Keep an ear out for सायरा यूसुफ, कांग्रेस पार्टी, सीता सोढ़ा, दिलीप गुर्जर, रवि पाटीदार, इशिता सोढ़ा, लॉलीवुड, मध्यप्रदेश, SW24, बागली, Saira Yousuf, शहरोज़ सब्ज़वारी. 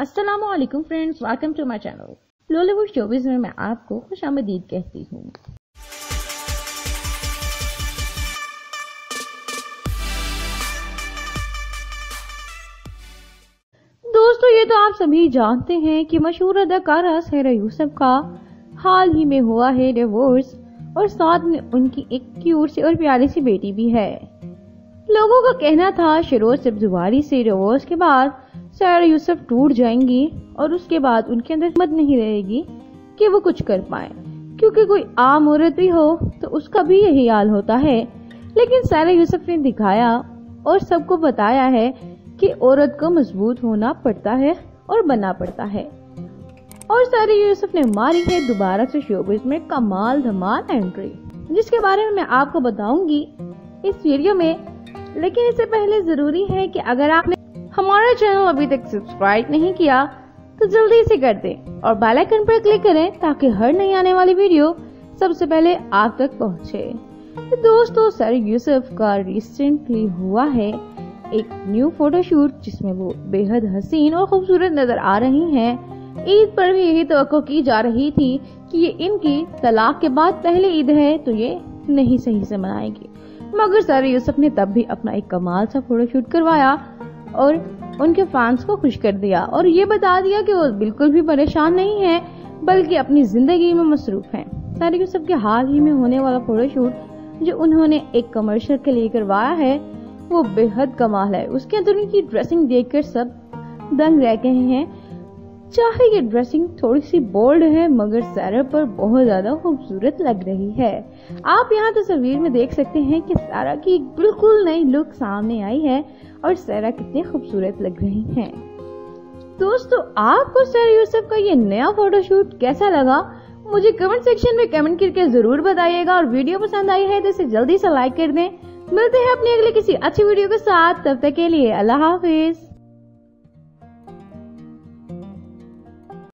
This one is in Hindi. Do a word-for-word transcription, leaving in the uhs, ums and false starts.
अस्सलामुअलैकुम friends, welcome to my channel लॉलीवुड showbiz में मैं आपको खुशामदीद कहती हूँ। दोस्तों, ये तो आप सभी जानते हैं कि मशहूर अदाकारा सायरा यूसुफ का हाल ही में हुआ है डिवोर्स और साथ में उनकी एक क्यूट सी और प्यारी सी बेटी भी है। लोगों का कहना था शहरोज़ सब्ज़वारी से डिवोर्स के बाद सायरा यूसुफ टूट जाएंगी और उसके बाद उनके अंदर हिम्मत नहीं रहेगी कि वो कुछ कर पाए, क्योंकि कोई आम औरत भी हो तो उसका भी यही हाल होता है। लेकिन सायरा यूसुफ ने दिखाया और सबको बताया है कि औरत को मजबूत होना पड़ता है और बनना पड़ता है। और सायरा यूसुफ ने मारी है दोबारा से शोबिज़ में कमाल धमाल एंट्री, जिसके बारे में मैं आपको बताऊंगी इस वीडियो में। लेकिन इससे पहले जरूरी है कि अगर आपने हमारा चैनल अभी तक सब्सक्राइब नहीं किया तो जल्दी से कर दें और बेल आइकन पर क्लिक करें ताकि हर नई आने वाली वीडियो सबसे पहले आप तक पहुंचे। दोस्तों, सायरा यूसुफ का रिसेंटली हुआ है एक न्यू फोटोशूट जिसमें वो बेहद हसीन और खूबसूरत नजर आ रही हैं। ईद पर भी यही तवक्को की जा रही थी कि ये इनकी तलाक के बाद पहली ईद है तो ये नहीं सही से मनाएगी, मगर सायरा यूसुफ ने तब भी अपना एक कमाल सा फोटोशूट करवाया और उनके फैंस को खुश कर दिया और ये बता दिया कि वो बिल्कुल भी परेशान नहीं है बल्कि अपनी जिंदगी में मसरूफ हैं। सायरा यूसुफ के हाल ही में होने वाला फोटोशूट जो उन्होंने एक कमर्शियल के लिए करवाया है वो बेहद कमाल है। उसके अंदर उनकी ड्रेसिंग देखकर सब दंग रह गए हैं। चाहे ये ड्रेसिंग थोड़ी सी बोल्ड है मगर सायरा पर बहुत ज्यादा खूबसूरत लग रही है। आप यहाँ तस्वीर में देख सकते हैं कि सायरा की एक बिल्कुल नई लुक सामने आई है और सायरा कितनी खूबसूरत लग रही हैं। दोस्तों, आपको सायरा यूसुफ का ये नया फोटोशूट कैसा लगा मुझे कमेंट सेक्शन में कमेंट करके जरूर बताइएगा और वीडियो पसंद आई है तो इसे जल्दी से लाइक कर दें। मिलते हैं अपने अगले किसी अच्छी वीडियो के साथ, तब तक के लिए अल्लाह हाफिज।